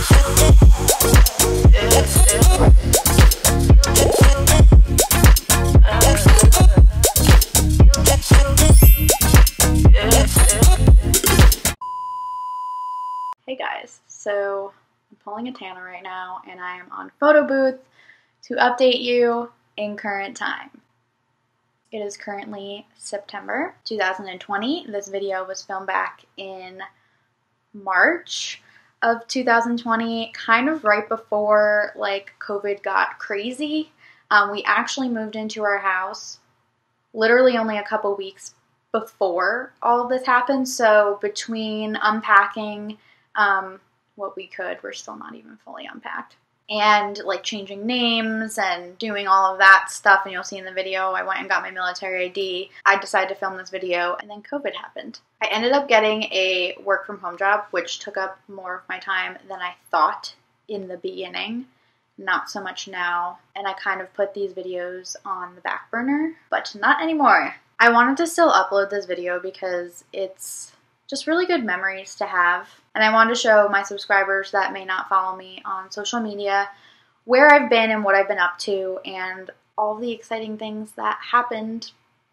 Hey guys, so I'm pulling a Tana right now and I am on photo booth to update you in current time. It is currently September 2020. This video was filmed back in March of 2020, kind of right before like COVID got crazy. We actually moved into our house literally only a couple weeks before all of this happened. So between unpacking what we could, we're still not even fully unpacked, and like changing names and doing all of that stuff, and you'll see in the video I went and got my military ID. I decided to film this video and then COVID happened. I ended up getting a work from home job, which took up more of my time than I thought in the beginning, not so much now, and I kind of put these videos on the back burner, but not anymore. I wanted to still upload this video because it's just really good memories to have. And I wanted to show my subscribers that may not follow me on social media where I've been and what I've been up to and all the exciting things that happened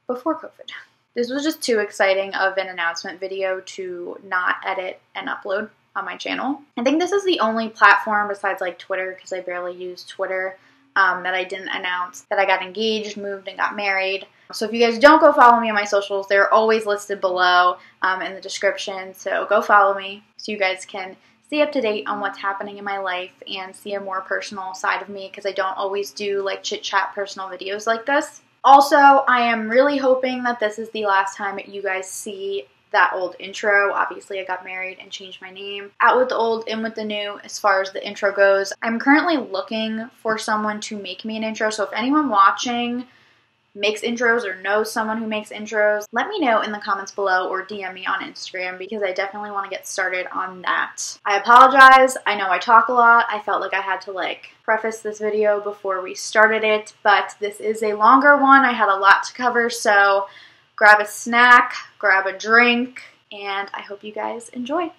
before COVID. This was just too exciting of an announcement video to not edit and upload on my channel. I think this is the only platform besides like Twitter, because I barely use Twitter, that I didn't announce that I got engaged, moved, and got married. So if you guys don't go follow me on my socials, they're always listed below in the description. So go follow me so you guys can stay up to date on what's happening in my life and see a more personal side of me, because I don't always do like chit chat personal videos like this. Also, I am really hoping that this is the last time you guys see that old intro. Obviously, I got married and changed my name. Out with the old, in with the new, as far as the intro goes. I'm currently looking for someone to make me an intro, so if anyone watching makes intros or knows someone who makes intros, let me know in the comments below or DM me on Instagram, because I definitely want to get started on that. I apologize. I know I talk a lot. I felt like I had to like preface this video before we started it, but this is a longer one. I had a lot to cover, so grab a snack, grab a drink, and I hope you guys enjoy.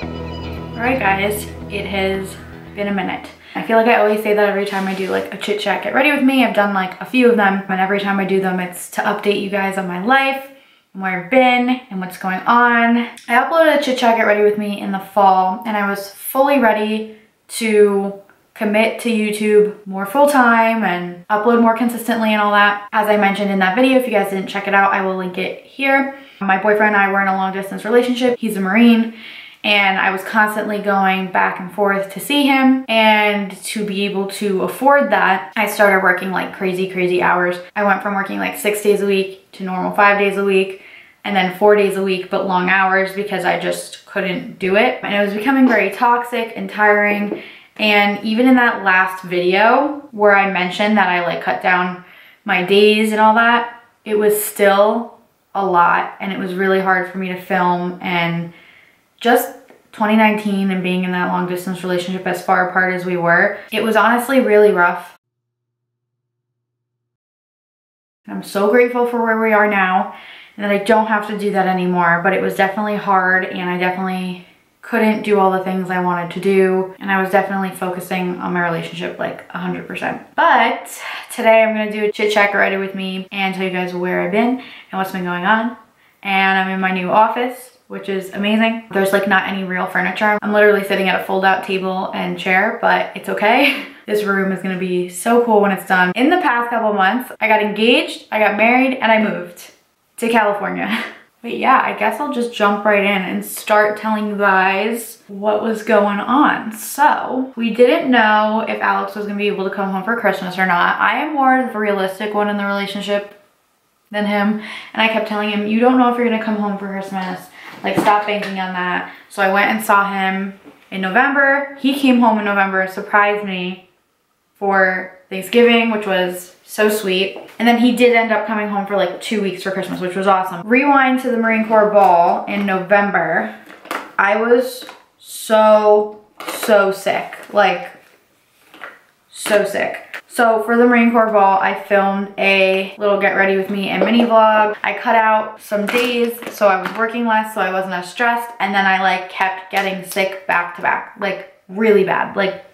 All right guys, it has been a minute. I feel like I always say that every time I do like a chit chat get ready with me. I've done like a few of them, and every time I do them it's to update you guys on my life and where I've been and what's going on. I uploaded a chit chat get ready with me in the fall, and I was fully ready to commit to YouTube more full time and upload more consistently and all that. As I mentioned in that video, if you guys didn't check it out, I will link it here. My boyfriend and I were in a long distance relationship. He's a Marine. And I was constantly going back and forth to see him, and to be able to afford that, I started working like crazy hours. I went from working like 6 days a week to normal 5 days a week, and then 4 days a week, but long hours, because I just couldn't do it. And it was becoming very toxic and tiring. And even in that last video where I mentioned that I like cut down my days and all that, it was still a lot, and it was really hard for me to film. And just 2019 and being in that long distance relationship as far apart as we were, it was honestly really rough. And I'm so grateful for where we are now and that I don't have to do that anymore, but it was definitely hard, and I definitely couldn't do all the things I wanted to do, and I was definitely focusing on my relationship like 100%. But today I'm gonna do a chit chat ready with me and tell you guys where I've been and what's been going on. And I'm in my new office, which is amazing. There's like not any real furniture. I'm literally sitting at a fold out table and chair, but it's okay. This room is gonna be so cool when it's done. In the past couple months, I got engaged, I got married, and I moved to California. But yeah, I guess I'll just jump right in and start telling you guys what was going on. So we didn't know if Alex was gonna be able to come home for Christmas or not. I am more of the realistic one in the relationship than him. And I kept telling him, you don't know if you're gonna come home for Christmas. Like, stop banking on that. So I went and saw him in November. He came home in November, surprised me for Thanksgiving, which was so sweet. And then he did end up coming home for like 2 weeks for Christmas, which was awesome. Rewind to the Marine Corps ball in November. I was so sick, like so sick. So for the Marine Corps ball, I filmed a little get ready with me and mini vlog. I cut out some days, so I was working less, so I wasn't as stressed. And then I like kept getting sick back to back, like really bad, like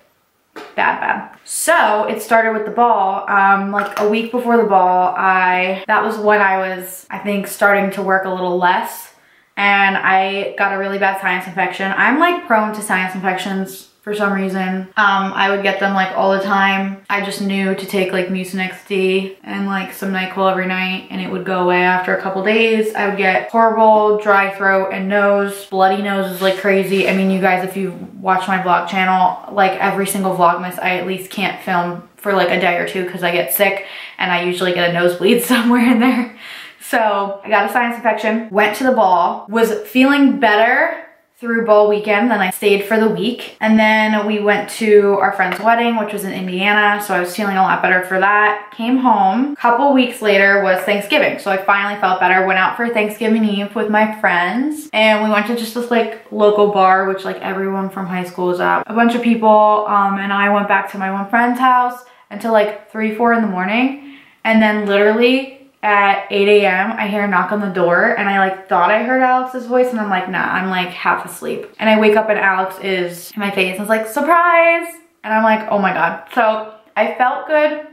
bad, bad. So it started with the ball. Like a week before the ball, that was when I was, I think, starting to work a little less, and I got a really bad sinus infection. I'm like prone to sinus infections for some reason. I would get them like all the time. I just knew to take like Mucinex D and like some NyQuil every night, and it would go away after a couple days. I would get horrible dry throat and nose. Bloody nose is like crazy. I mean, you guys, if you watch my vlog channel, like every single Vlogmas, I at least can't film for like a day or two because I get sick, and I usually get a nosebleed somewhere in there. So I got a sinus infection, went to the ball, was feeling better through bowl weekend, then I stayed for the week, and then we went to our friend's wedding, which was in Indiana, so I was feeling a lot better for that. Came home, couple weeks later was Thanksgiving, so I finally felt better. Went out for Thanksgiving Eve with my friends, and we went to just this like local bar, which like everyone from high school is at. A bunch of people, and I went back to my one friend's house until like 3 or 4 in the morning, and then literally at 8 AM, I hear a knock on the door, and I like thought I heard Alex's voice, and I'm like, nah, I'm like half asleep. And I wake up and Alex is in my face. I was like, surprise. And I'm like, oh my God. So I felt good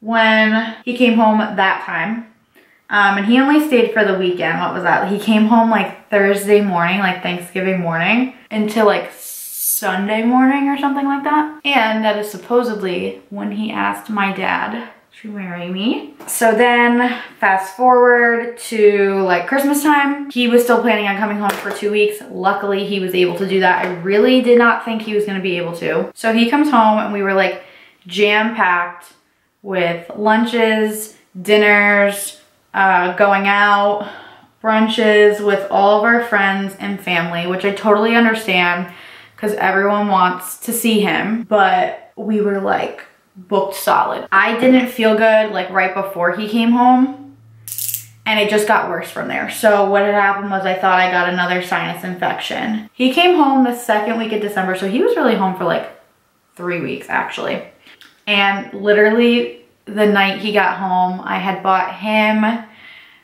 when he came home that time. And he only stayed for the weekend. What was that? He came home like Thursday morning, like Thanksgiving morning, until like Sunday morning or something like that. And that is supposedly when he asked my dad to marry me. So then fast forward to like Christmas time, he was still planning on coming home for 2 weeks. Luckily he was able to do that. I really did not think he was gonna be able to. So he comes home and we were like jam-packed with lunches, dinners, going out, brunches with all of our friends and family, which I totally understand because everyone wants to see him, but we were like booked solid. I didn't feel good like right before he came home, and it just got worse from there. So what had happened was I thought I got another sinus infection. He came home the second week of December, so he was really home for like 3 weeks actually. And literally the night he got home, I had bought him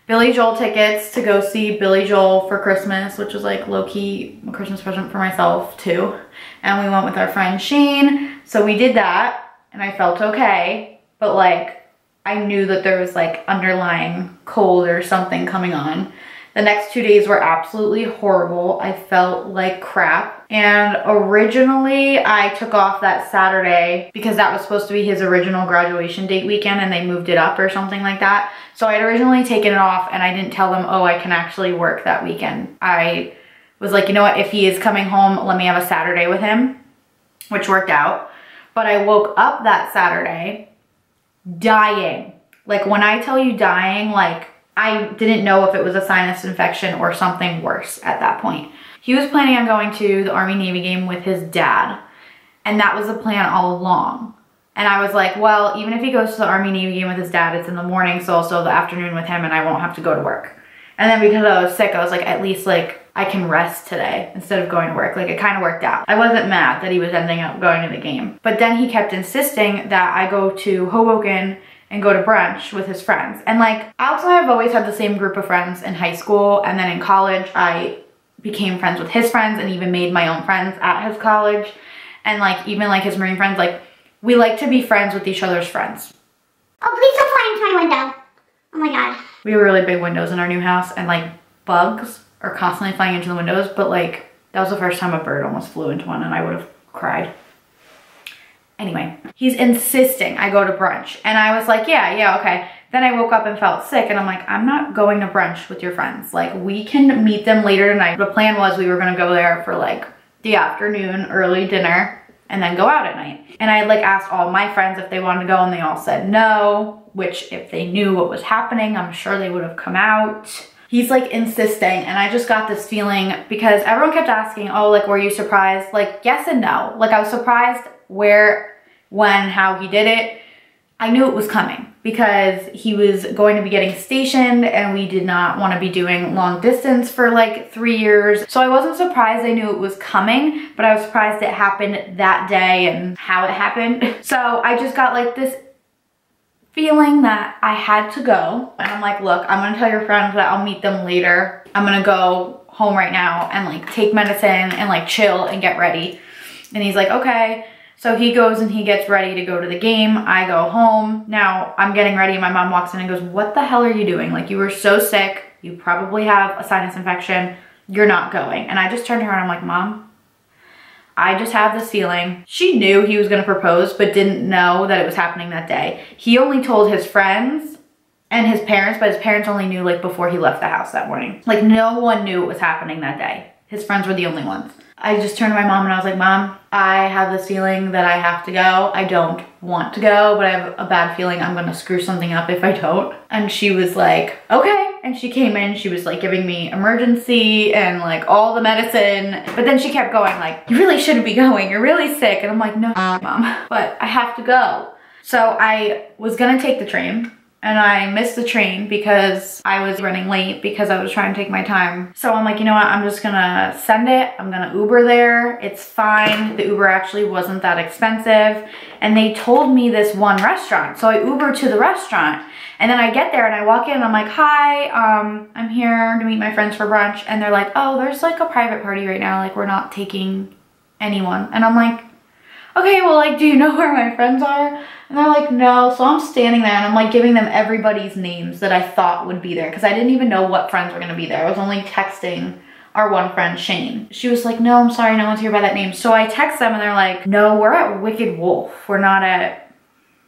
Billy Joel tickets to go see Billy Joel for Christmas, which was like low-key a Christmas present for myself too. And we went with our friend Shane, so we did that. And I felt okay, but like I knew that there was like underlying cold or something coming on. The next 2 days were absolutely horrible. I felt like crap. And originally I took off that Saturday because that was supposed to be his original graduation date weekend, and they moved it up or something like that. So I'd originally taken it off, and I didn't tell them, oh, I can actually work that weekend. I was like, you know what, if he is coming home, let me have a Saturday with him, which worked out. But I woke up that Saturday dying. Like when I tell you dying, like I didn't know if it was a sinus infection or something worse at that point. He was planning on going to the Army-Navy game with his dad, and that was the plan all along. And I was like, well, even if he goes to the Army-Navy game with his dad, it's in the morning, so I'll still the afternoon with him, and I won't have to go to work. And then because I was sick, I was like, at least like I can rest today instead of going to work. Like it kind of worked out. I wasn't mad that he was ending up going to the game. But then he kept insisting that I go to Hoboken and go to brunch with his friends. And like Alex and I have always had the same group of friends in high school, and then in college I became friends with his friends and even made my own friends at his college. And like even like his Marine friends, like we like to be friends with each other's friends. Oh, please stop flying into my window. Oh my God. We have really big windows in our new house, and like bugs are constantly flying into the windows, but like that was the first time a bird almost flew into one, and I would have cried. Anyway, he's insisting I go to brunch, and I was like, yeah, okay. Then I woke up and felt sick, and I'm like, I'm not going to brunch with your friends. Like we can meet them later tonight. The plan was we were gonna go there for like the afternoon, early dinner, and then go out at night. And I had like asked all my friends if they wanted to go, and they all said no, which if they knew what was happening, I'm sure they would have come out. He's like insisting, and I just got this feeling because everyone kept asking, oh, like, were you surprised? Like, yes and no. Like I was surprised where, when, how he did it. I knew it was coming because he was going to be getting stationed, and we did not want to be doing long distance for like 3 years. So I wasn't surprised. I knew it was coming, but I was surprised it happened that day and how it happened. So I just got like this feeling that I had to go. And I'm like, look, I'm gonna tell your friends that I'll meet them later. I'm gonna go home right now and like take medicine and like chill and get ready. And he's like, okay. So he goes and he gets ready to go to the game. I go home. Now I'm getting ready and my mom walks in and goes, what the hell are you doing? Like, you were so sick. You probably have a sinus infection. You're not going. And I just turned to her and I'm like, Mom, I just have this feeling. She knew he was gonna propose, but didn't know that it was happening that day. He only told his friends and his parents, but his parents only knew like before he left the house that morning. Like, no one knew it was happening that day. His friends were the only ones. I just turned to my mom and I was like, Mom, I have this feeling that I have to go. I don't want to go, but I have a bad feeling I'm gonna screw something up if I don't. And she was like, okay. And she came in, she was like giving me emergency and like all the medicine. But then she kept going like, you really shouldn't be going. You're really sick. And I'm like, no, Mom, but I have to go. So I was gonna take the train. And I missed the train because I was running late because I was trying to take my time. So I'm like, you know what? I'm just gonna send it. I'm gonna Uber there. It's fine. The Uber actually wasn't that expensive. And they told me this one restaurant. So I Uber to the restaurant. And then I get there and I walk in and I'm like, hi, I'm here to meet my friends for brunch. And they're like, oh, there's like a private party right now. Like, we're not taking anyone. And I'm like, okay, well, like, do you know where my friends are? And they're like, no. So I'm standing there and I'm like giving them everybody's names that I thought would be there because I didn't even know what friends were gonna be there. I was only texting our one friend, Shane. She was like, no, I'm sorry, no one's here by that name. So I text them and they're like, no, we're at Wicked Wolf. We're not at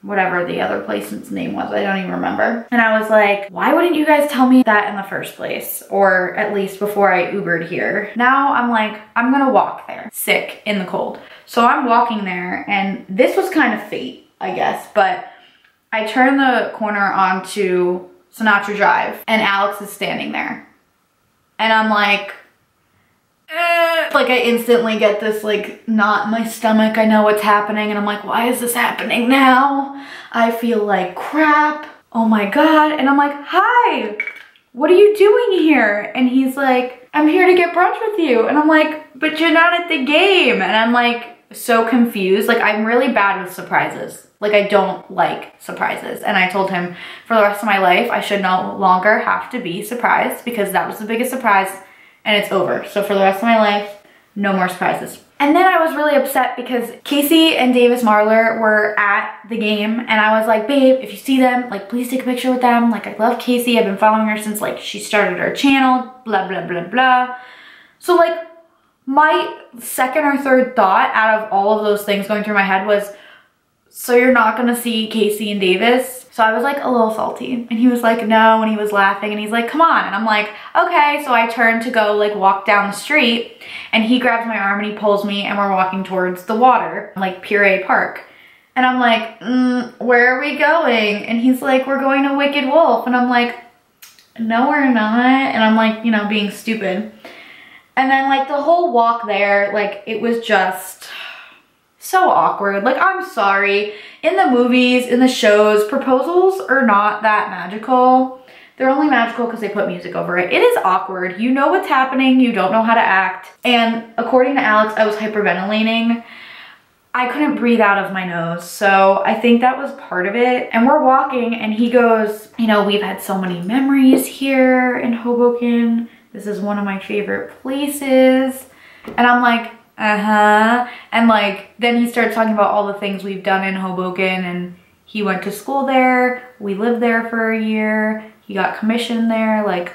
whatever the other place's name was. I don't even remember. And I was like, why wouldn't you guys tell me that in the first place? Or at least before I Ubered here. Now I'm like, I'm gonna walk there, sick in the cold. So I'm walking there and this was kind of fate, I guess, but I turn the corner onto Sinatra Drive and Alex is standing there. And I'm like, eh. Like, I instantly get this like knot in my stomach. I know what's happening. And I'm like, why is this happening now? I feel like crap. Oh my God. And I'm like, hi, what are you doing here? And he's like, I'm here to get brunch with you. And I'm like, but you're not at the game. And I'm like, so confused. Like, I'm really bad with surprises. Like, I don't like surprises. And I told him for the rest of my life, I should no longer have to be surprised because that was the biggest surprise and it's over. So for the rest of my life, no more surprises. And then I was really upset because Casey and Davis Marlar were at the game and I was like, babe, if you see them, like, please take a picture with them. Like, I love Casey. I've been following her since like she started her channel, blah, blah, blah, blah. So like, my second or third thought out of all of those things going through my head was, so you're not gonna see Casey and Davis? So I was like a little salty. And he was like, no, and he was laughing and he's like, come on. And I'm like, okay. So I turn to go like walk down the street and he grabs my arm and he pulls me and we're walking towards the water, like Pure Park. And I'm like, where are we going? And he's like, we're going to Wicked Wolf. And I'm like, no, we're not. And I'm like, you know, being stupid. And then like the whole walk there, like it was just so awkward. Like, I'm sorry, in the movies, in the shows, proposals are not that magical. They're only magical because they put music over it. It is awkward. You know what's happening. You don't know how to act. And according to Alex, I was hyperventilating. I couldn't breathe out of my nose. So I think that was part of it. And we're walking and he goes, you know, we've had so many memories here in Hoboken. This is one of my favorite places. And I'm like, uh-huh. And like, then he starts talking about all the things we've done in Hoboken and he went to school there. We lived there for a year. He got commissioned there, like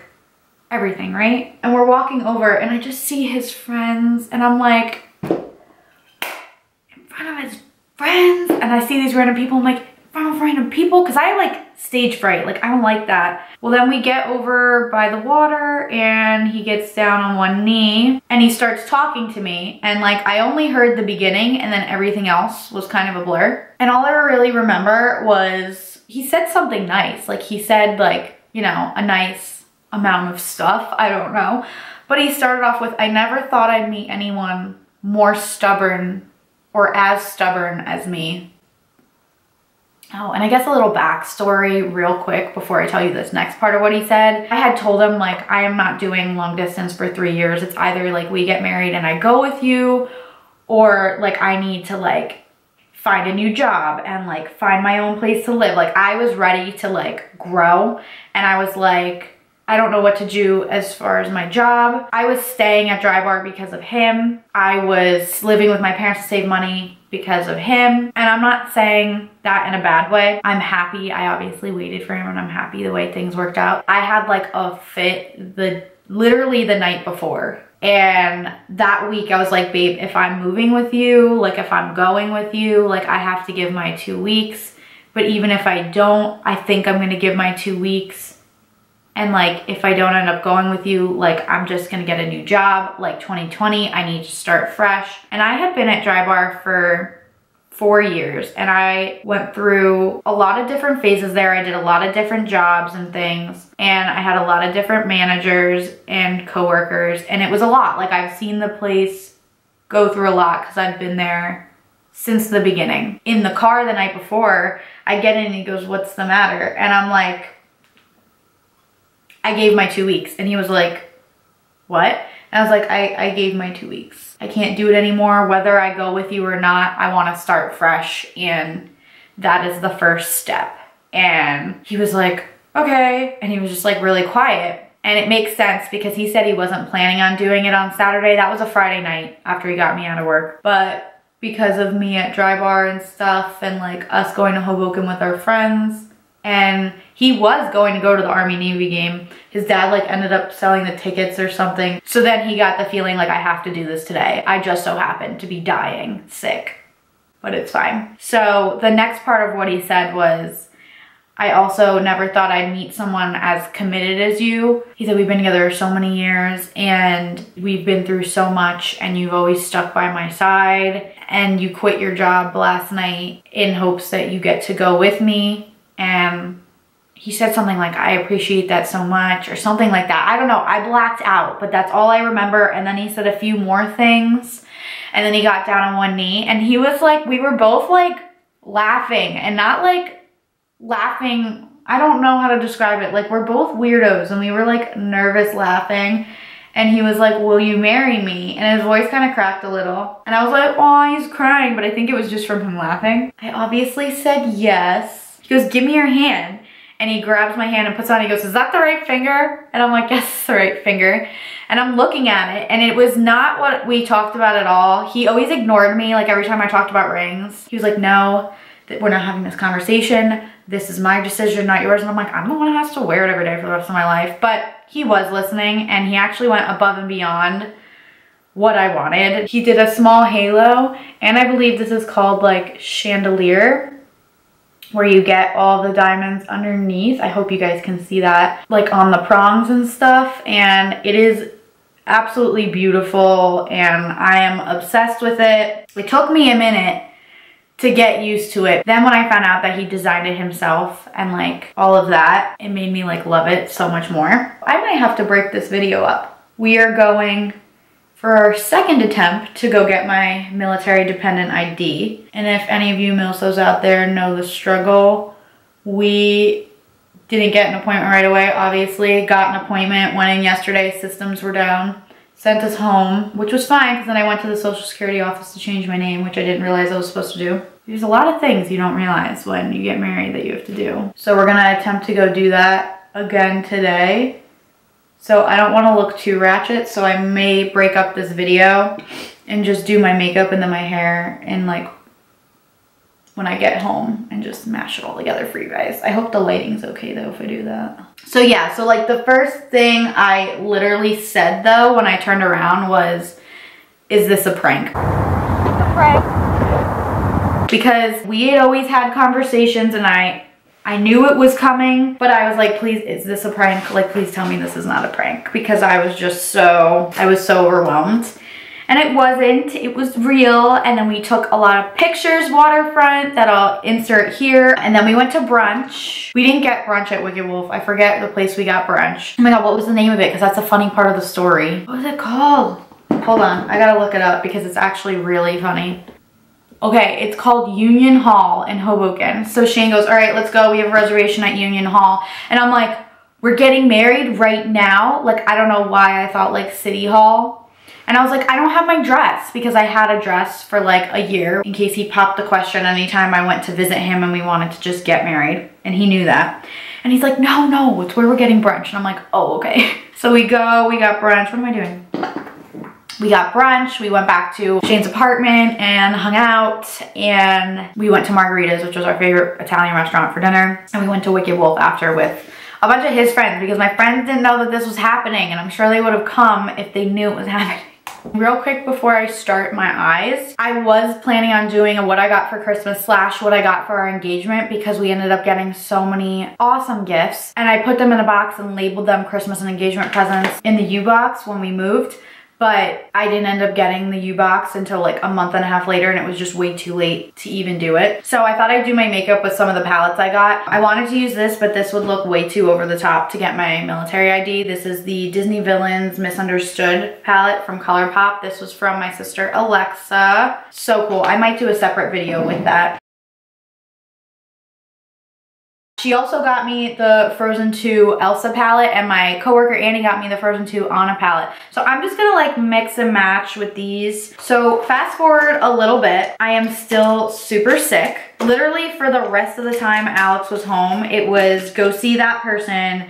everything, right? And we're walking over and I just see his friends and I'm like, in front of his friends. And I see these random people, I'm like, in front of random people? 'Cause I like stage fright, like I don't like that. Well, then we get over by the water and he gets down on one knee and he starts talking to me. And like, I only heard the beginning and then everything else was kind of a blur. And all I really remember was he said something nice. Like, he said like, you know, a nice amount of stuff. I don't know. But he started off with, I never thought I'd meet anyone more stubborn or as stubborn as me. Oh, and I guess a little backstory real quick before I tell you this next part of what he said. I had told him like, I am not doing long distance for 3 years. It's either like we get married and I go with you, or like I need to like find a new job and like find my own place to live. Like, I was ready to like grow and I was like, I don't know what to do as far as my job. I was staying at Drybar because of him. I was living with my parents to save money because of him. And I'm not saying that in a bad way. I'm happy. I obviously waited for him and I'm happy the way things worked out. I had like a fit literally the night before. And that week I was like, babe, if I'm moving with you, like if I'm going with you, like I have to give my 2 weeks. But even if I don't, I think I'm gonna give my 2 weeks. And like, if I don't end up going with you, like I'm just gonna get a new job, like 2020, I need to start fresh. And I had been at Drybar for 4 years and I went through a lot of different phases there. I did a lot of different jobs and things, and I had a lot of different managers and coworkers, and it was a lot. Like I've seen the place go through a lot because I've been there since the beginning. In the car the night before, I get in and he goes, "What's the matter?" And I'm like, I gave my 2 weeks. And he was like, "What?" And I was like, I gave my 2 weeks. I can't do it anymore. Whether I go with you or not, I want to start fresh. And that is the first step. And he was like, okay. And he was just like really quiet. And it makes sense because he said he wasn't planning on doing it on Saturday. That was a Friday night after he got me out of work. But because of me at Drybar and stuff, and like us going to Hoboken with our friends, and he was going to go to the Army-Navy game. His dad like ended up selling the tickets or something. So then he got the feeling like, I have to do this today. I just so happened to be dying sick, but it's fine. So the next part of what he said was, I also never thought I'd meet someone as committed as you. He said, we've been together so many years and we've been through so much, and you've always stuck by my side, and you quit your job last night in hopes that you get to go with me. And he said something like, I appreciate that so much, or something like that. I don't know, I blacked out, but that's all I remember. And then he said a few more things, and then he got down on one knee, and he was like, we were both like laughing, and not like laughing, I don't know how to describe it. Like, we're both weirdos, and we were like nervous laughing. And he was like, will you marry me? And his voice kind of cracked a little. And I was like, oh, he's crying, but I think it was just from him laughing. I obviously said yes. He goes, give me your hand. And he grabs my hand and puts it on. He goes, is that the right finger? And I'm like, yes, it's the right finger. And I'm looking at it, and it was not what we talked about at all. He always ignored me. Like every time I talked about rings, he was like, no, we're not having this conversation. This is my decision, not yours. And I'm like, I'm the one who has to wear it every day for the rest of my life. But he was listening, and he actually went above and beyond what I wanted. He did a small halo, and I believe this is called like chandelier, where you get all the diamonds underneath. I hope you guys can see that, like on the prongs and stuff. And it is absolutely beautiful, and I am obsessed with it. It took me a minute to get used to it. Then when I found out that he designed it himself and like all of that, it made me like love it so much more. I might have to break this video up. We are going for our second attempt to go get my military dependent ID. And if any of you milsos out there know the struggle, we didn't get an appointment right away, obviously. Got an appointment, went in yesterday, systems were down, sent us home, which was fine, because then I went to the Social Security office to change my name, which I didn't realize I was supposed to do. There's a lot of things you don't realize when you get married that you have to do. So we're gonna attempt to go do that again today. So I don't want to look too ratchet, so I may break up this video and just do my makeup and then my hair, and like when I get home, and just mash it all together for you guys. I hope the lighting's okay though if I do that. So yeah, so like the first thing I literally said though when I turned around was, is this a prank? It's a prank. Because we had always had conversations, and I knew it was coming, but I was like, please, is this a prank? Like, please tell me this is not a prank, because I was so overwhelmed. And it wasn't, it was real. And then we took a lot of pictures, waterfront, that I'll insert here. And then we went to brunch. We didn't get brunch at Wicked Wolf. I forget the place we got brunch. Oh my God, what was the name of it? Because that's a funny part of the story. What was it called? Hold on, I gotta look it up because it's actually really funny. Okay, it's called Union Hall in Hoboken. So Shane goes, all right, let's go. We have a reservation at Union Hall. And I'm like, we're getting married right now? Like, I don't know why I thought like City Hall. And I was like, I don't have my dress, because I had a dress for like a year in case he popped the question anytime I went to visit him and we wanted to just get married. And he knew that. And he's like, no, it's where we're getting brunch. And I'm like, oh, okay. So we go, we got brunch. What am I doing? We got brunch, we went back to Shane's apartment and hung out, and we went to Margarita's, which was our favorite Italian restaurant, for dinner. And we went to Wicked Wolf after with a bunch of his friends, because my friends didn't know that this was happening, and I'm sure they would have come if they knew it was happening. Real quick before I start my eyes, I was planning on doing a what I got for Christmas / what I got for our engagement, because we ended up getting so many awesome gifts, and I put them in a box and labeled them Christmas and engagement presents in the U-Box when we moved. But I didn't end up getting the U-Box until like a month and a half later, and it was just way too late to even do it. So I thought I'd do my makeup with some of the palettes I got. I wanted to use this, but this would look way too over the top to get my military ID. This is the Disney Villains Misunderstood palette from ColourPop. This was from my sister Alexa. So cool. I might do a separate video with that. She also got me the Frozen 2 Elsa palette, and my coworker Annie got me the Frozen 2 Anna palette. So I'm just gonna like mix and match with these. So fast forward a little bit, I am still super sick. Literally for the rest of the time Alex was home, it was go see that person,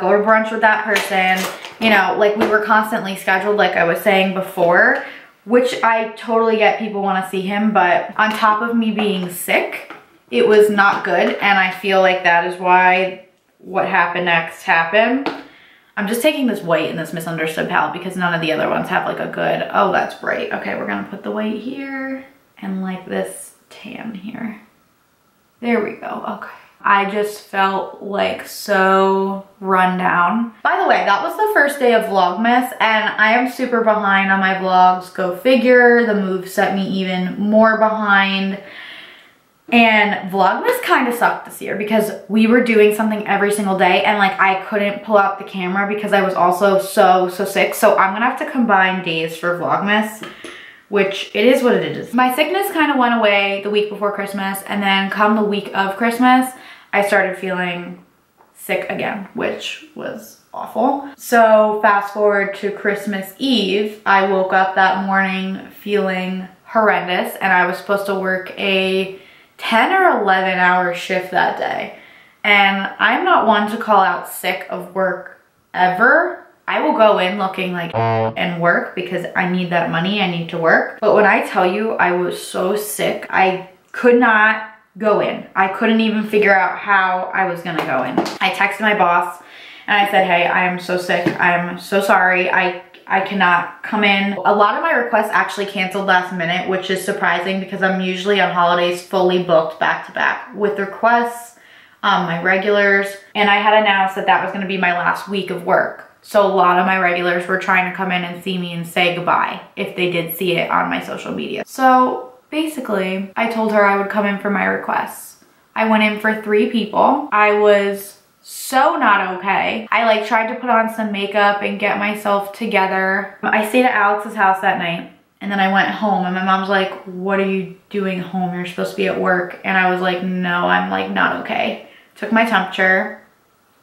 go to brunch with that person. You know, like we were constantly scheduled, like I was saying before, which I totally get people wanna see him, but on top of me being sick, it was not good, and I feel like that is why what happened next happened. I'm just taking this white and this misunderstood palette because none of the other ones have like a good, oh, that's bright. Okay, we're gonna put the white here and like this tan here. There we go, okay. I just felt like so run down. By the way, that was the first day of Vlogmas, and I am super behind on my vlogs, go figure. The move set me even more behind. And Vlogmas kind of sucked this year because we were doing something every single day, and like I couldn't pull out the camera because I was also so sick. So I'm gonna have to combine days for Vlogmas, which it is what it is. My sickness kind of went away the week before Christmas, and then come the week of Christmas, I started feeling sick again, which was awful. So fast forward to Christmas Eve, I woke up that morning feeling horrendous, and I was supposed to work a 10 or 11 hour shift that day. And I'm not one to call out sick of work ever. I will go in looking like and work because I need that money, I need to work. But when I tell you I was so sick, I could not go in. I couldn't even figure out how I was gonna go in. I texted my boss and I said, hey, I am so sick, I'm so sorry. I cannot come in. A lot of my requests actually canceled last minute, which is surprising because I'm usually on holidays fully booked back to back with requests, my regulars, and I had announced that that was gonna be my last week of work. So a lot of my regulars were trying to come in and see me and say goodbye if they did see it on my social media. So basically, I told her I would come in for my requests. I went in for 3 people. I was so not okay. I like tried to put on some makeup and get myself together. I stayed at Alex's house that night, and then I went home, and my mom's like, what are you doing home? You're supposed to be at work. And I was like, no, I'm like not okay. Took my temperature,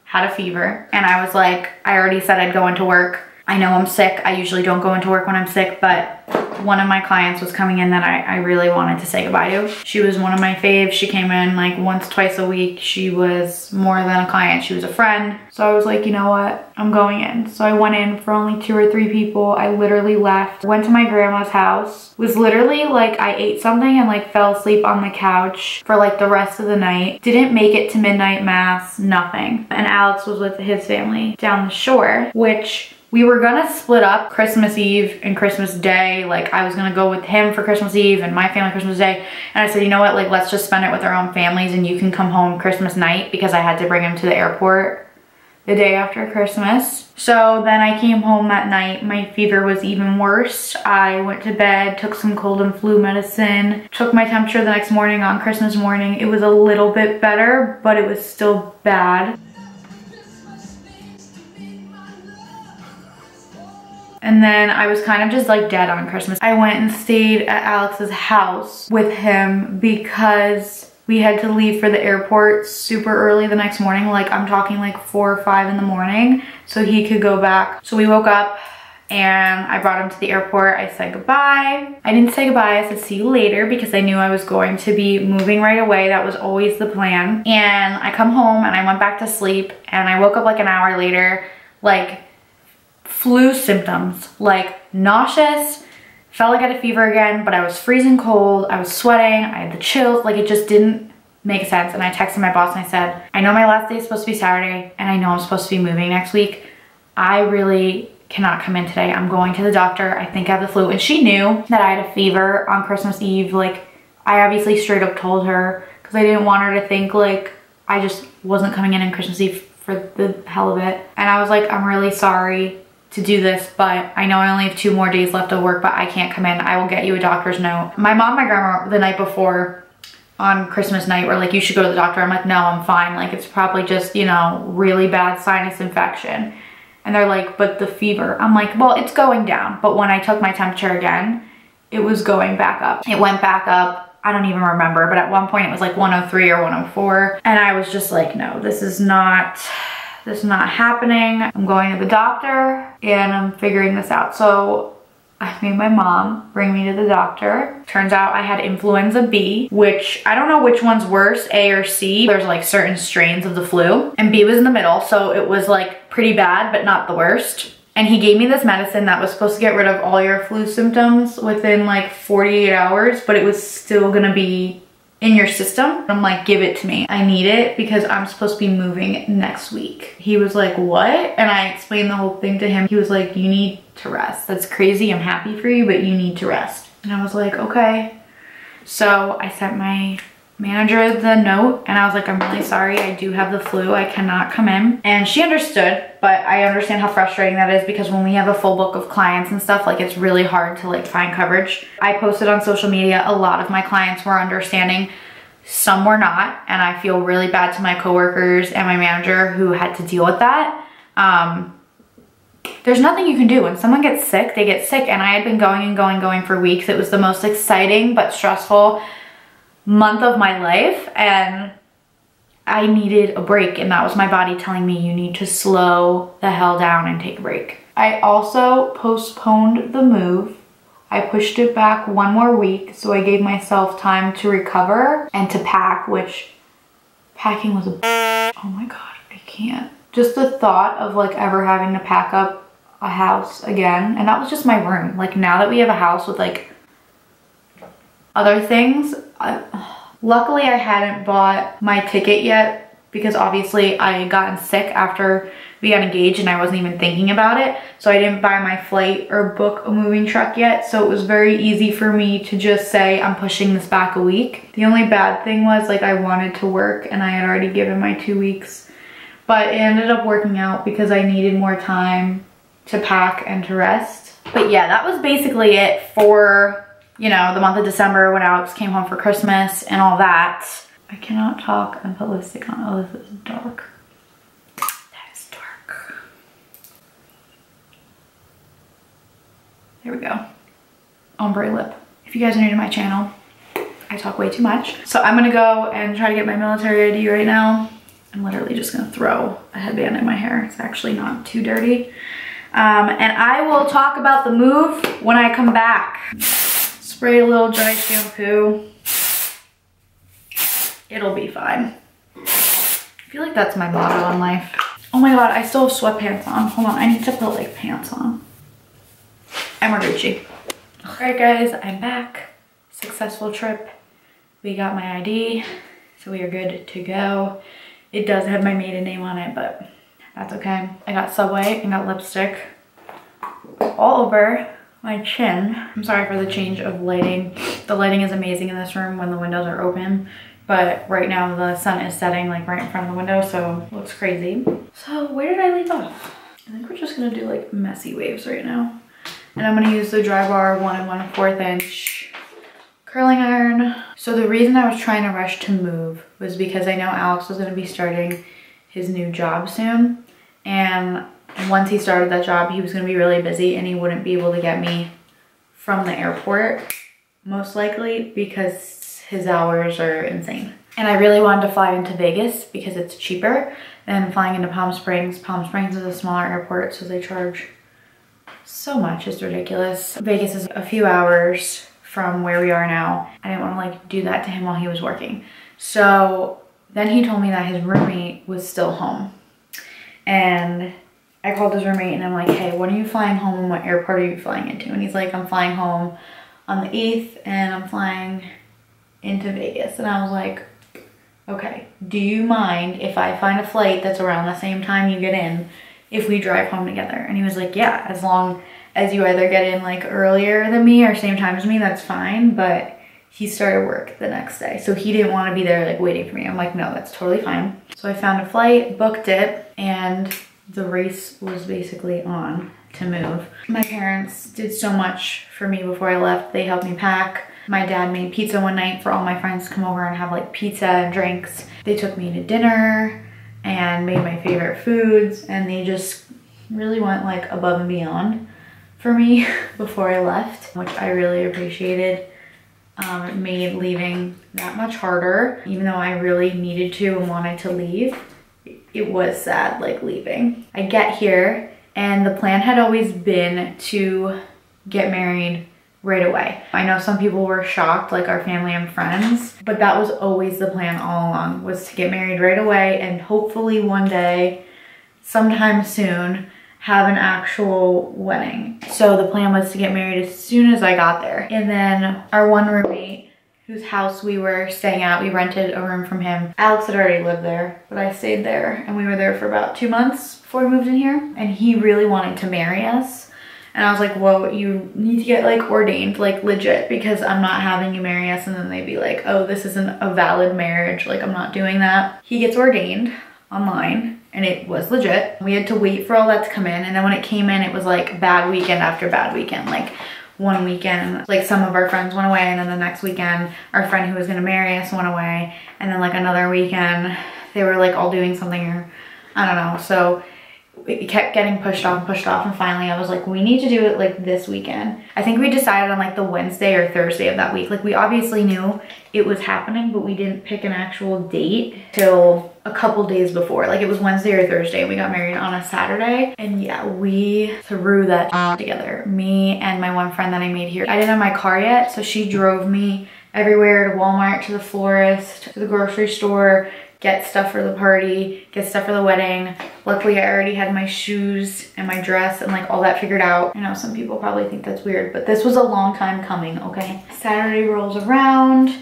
had a fever, and I was like, I already said I'd go into work. I know I'm sick. I usually don't go into work when I'm sick, but one of my clients was coming in that I really wanted to say goodbye to. She was one of my faves. She came in like once, twice a week. She was more than a client, she was a friend. So I was like, you know what? I'm going in. So I went in for only 2 or 3 people. I literally left, went to my grandma's house, was literally like I ate something and like fell asleep on the couch for like the rest of the night. Didn't make it to midnight mass, nothing. And Alex was with his family down the shore, which we were gonna split up Christmas Eve and Christmas Day. Like I was gonna go with him for Christmas Eve and my family Christmas Day. And I said, you know what, like let's just spend it with our own families and you can come home Christmas night, because I had to bring him to the airport the day after Christmas. So then I came home that night. My fever was even worse. I went to bed, took some cold and flu medicine, took my temperature the next morning on Christmas morning. It was a little bit better, but it was still bad. And then I was kind of just like dead on Christmas. I went and stayed at Alex's house with him because we had to leave for the airport super early the next morning. Like I'm talking like 4 or 5 in the morning so he could go back. So we woke up and I brought him to the airport. I said goodbye. I didn't say goodbye, I said see you later, because I knew I was going to be moving right away. That was always the plan. And I come home and I went back to sleep, and I woke up like an hour later, like flu symptoms, like nauseous, felt like I had a fever again, but I was freezing cold, I was sweating, I had the chills, like it just didn't make sense. And I texted my boss and I said, I know my last day is supposed to be Saturday, and I know I'm supposed to be moving next week. I really cannot come in today. I'm going to the doctor. I think I have the flu. And she knew that I had a fever on Christmas Eve. Like, I obviously straight up told her, because I didn't want her to think like I just wasn't coming in on Christmas Eve for the hell of it. And I was like, I'm really sorry to do this, but I know I only have 2 more days left of work, but I can't come in. I will get you a doctor's note. My mom and my grandma the night before on Christmas night were like, you should go to the doctor. I'm like, no, I'm fine. Like, it's probably just, you know, really bad sinus infection. And they're like, but the fever. I'm like, well, it's going down. But when I took my temperature again, it was going back up. It went back up. I don't even remember, but at one point it was like 103 or 104. And I was just like, no, this is not happening. I'm going to the doctor and I'm figuring this out. So I made my mom bring me to the doctor. Turns out I had influenza B, which I don't know which one's worse, A or C. There's like certain strains of the flu, and B was in the middle. So it was like pretty bad, but not the worst. And he gave me this medicine that was supposed to get rid of all your flu symptoms within like 48 hours, but it was still gonna be in your system. I'm like, give it to me. I need it because I'm supposed to be moving next week. He was like, what? And I explained the whole thing to him. He was like, you need to rest. That's crazy. I'm happy for you, but you need to rest. And I was like, okay. So I sent my manager the note and I was like, I'm really sorry. I do have the flu. I cannot come in. And she understood, but I understand how frustrating that is, because when we have a full book of clients and stuff, like, it's really hard to like find coverage. I posted on social media. A lot of my clients were understanding. Some were not. And I feel really bad to my coworkers and my manager who had to deal with that. There's nothing you can do. When someone gets sick, they get sick. And I had been going and going for weeks. It was the most exciting but stressful month of my life. And I needed a break. And that was my body telling me, you need to slow the hell down and take a break. I also postponed the move. I pushed it back 1 more week. So I gave myself time to recover and to pack, which packing was a... Oh my God, I can't. Just the thought of like ever having to pack up a house again. And that was just my room. Like, now that we have a house with like other things, luckily I hadn't bought my ticket yet, because obviously I had gotten sick after we got engaged and I wasn't even thinking about it. So I didn't buy my flight or book a moving truck yet. So it was very easy for me to just say, I'm pushing this back a week. The only bad thing was like I wanted to work and I had already given my 2 weeks. But it ended up working out because I needed more time to pack and to rest. But yeah, that was basically it for, you know, the month of December, when Alex came home for Christmas and all that. I cannot talk and put lipstick on. Oh, this is dark. That is dark. There we go. Ombre lip. If you guys are new to my channel, I talk way too much. So I'm gonna go and try to get my military ID right now. I'm literally just gonna throw a headband in my hair. It's actually not too dirty. And I will talk about the move when I come back. Spray a little dry shampoo. It'll be fine. I feel like that's my motto on life. Oh my God, I still have sweatpants on. Hold on, I need to put like pants on. And we're Gucci. All right guys, I'm back. Successful trip. We got my ID, so we are good to go. It does have my maiden name on it, but that's okay. I got Subway and got lipstick all over my chin. I'm sorry for the change of lighting. The lighting is amazing in this room when the windows are open, but right now the sun is setting like right in front of the window, so it looks crazy. So where did I leave off? I think we're just gonna do like messy waves right now. And I'm gonna use the Drybar 1 1/4 inch curling iron. So the reason I was trying to rush to move was because I know Alex was going to be starting his new job soon, and once he started that job he was going to be really busy and he wouldn't be able to get me from the airport, most likely, because his hours are insane. And I really wanted to fly into Vegas because it's cheaper than flying into Palm Springs. Palm Springs is a smaller airport, so they charge so much. It's ridiculous. Vegas is a few hours from where we are now. I didn't want to like do that to him while he was working. So then he told me that his roommate was still home. And I called his roommate and I'm like, hey, when are you flying home and what airport are you flying into? And he's like, I'm flying home on the 8th and I'm flying into Vegas. And I was like, okay, do you mind if I find a flight that's around the same time you get in if we drive home together? And he was like, yeah, as long as you either get in like earlier than me or same time as me, that's fine. But he started work the next day, so he didn't want to be there like waiting for me. I'm like, no, that's totally fine. So I found a flight, booked it, and the race was basically on to move. My parents did so much for me before I left. They helped me pack. My dad made pizza one night for all my friends to come over and have like pizza and drinks. They took me to dinner and made my favorite foods, and they just really went like above and beyond for me before I left, which I really appreciated. It made leaving that much harder. Even though I really needed to and wanted to leave, it was sad like leaving. I get here and the plan had always been to get married right away. I know some people were shocked, like our family and friends, but that was always the plan all along, was to get married right away and hopefully one day, sometime soon, have an actual wedding. So the plan was to get married as soon as I got there. And then our one roommate, whose house we were staying at, we rented a room from him. Alex had already lived there, but I stayed there and we were there for about 2 months before we moved in here. And he really wanted to marry us. And I was like, whoa, you need to get like ordained, like legit, because I'm not having you marry us. And then they'd be like, oh, this isn't a valid marriage. Like, I'm not doing that. He gets ordained online. And it was legit. We had to wait for all that to come in, and then when it came in, it was like bad weekend after bad weekend. Like one weekend, like some of our friends went away, and then the next weekend, our friend who was gonna marry us went away, and then like another weekend, they were like all doing something, or I don't know. So it kept getting pushed off, and finally I was like, we need to do it like this weekend. I think we decided on like the Wednesday or Thursday of that week. Like, we obviously knew it was happening, but we didn't pick an actual date till a couple days before. Like, it was Wednesday or Thursday. We got married on a Saturday, and yeah, we threw that together. Me and my one friend that I made here. I didn't have my car yet, so she drove me everywhere, to Walmart, to the florist, to the grocery store, get stuff for the party, get stuff for the wedding. Luckily, I already had my shoes and my dress and like all that figured out. I know some people probably think that's weird, but this was a long time coming, okay? Saturday rolls around.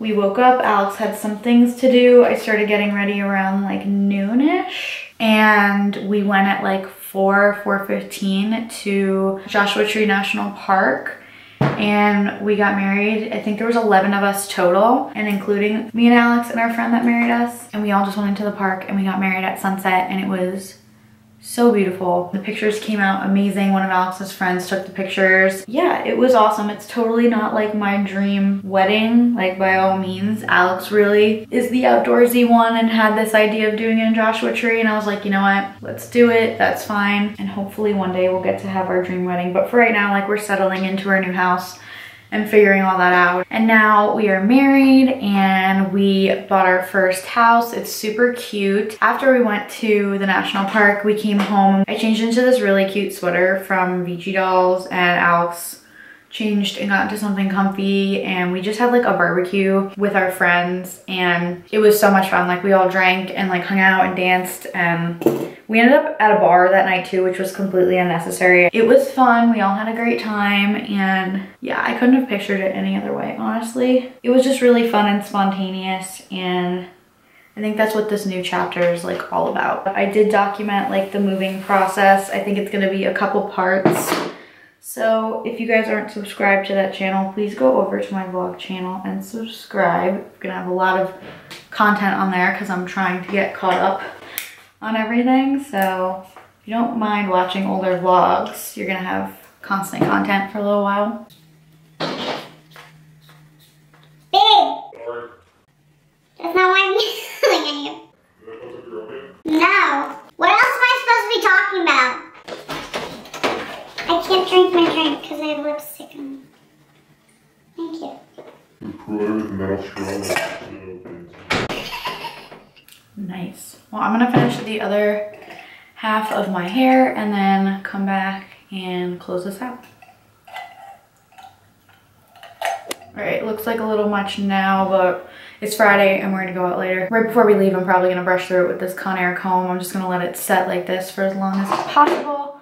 We woke up, Alex had some things to do. I started getting ready around like noonish, and we went at like 4:15 to Joshua Tree National Park. And we got married. I think there was 11 of us total, and including me and Alex and our friend that married us. And we all just went into the park and we got married at sunset, and it was so beautiful. The pictures came out amazing. One of Alex's friends took the pictures. Yeah, it was awesome. It's totally not like my dream wedding, like by all means. Alex really is the outdoorsy one and had this idea of doing it in Joshua Tree, and I was like, you know what, let's do it, that's fine. And hopefully one day we'll get to have our dream wedding, but for right now, like, we're settling into our new house and figuring all that out. And now we are married and we bought our first house. It's super cute. After we went to the national park, we came home. I changed into this really cute sweater from VG Dolls, and Alex changed and got into something comfy, and we just had like a barbecue with our friends, and it was so much fun. Like, we all drank and like hung out and danced, and we ended up at a bar that night too, which was completely unnecessary. It was fun. We all had a great time, and yeah, I couldn't have pictured it any other way, honestly. It was just really fun and spontaneous, and I think that's what this new chapter is like all about. I did document like the moving process. I think it's gonna be a couple parts. So if you guys aren't subscribed to that channel, please go over to my vlog channel and subscribe. I'm gonna have a lot of content on there because I'm trying to get caught up on everything. So if you don't mind watching older vlogs, you're gonna have constant content for a little while. Babe! That's not why I'm yelling at you. No. What else am I supposed to be talking about? I can't drink my drink because I have lipstick on. Thank you. Nice. Well, I'm gonna finish the other half of my hair and then come back and close this out. All right, looks like a little much now, but it's Friday and we're gonna go out later. Right before we leave, I'm probably gonna brush through it with this Conair comb. I'm just gonna let it set like this for as long as possible,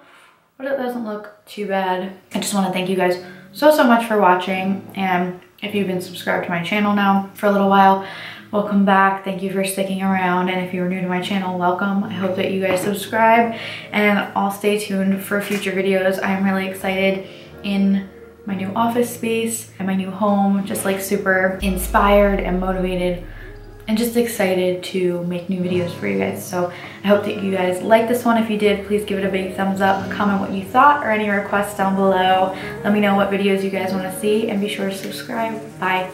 but it doesn't look too bad. I just wanna thank you guys so much for watching, and if you've been subscribed to my channel now for a little while, welcome back. Thank you for sticking around, and if you're new to my channel, welcome. I hope that you guys subscribe, and I'll stay tuned for future videos. I'm really excited in my new office space and my new home, just like super inspired and motivated and just excited to make new videos for you guys. So I hope that you guys like this one. If you did, please give it a big thumbs up, comment what you thought or any requests down below. Let me know what videos you guys want to see, and be sure to subscribe. Bye.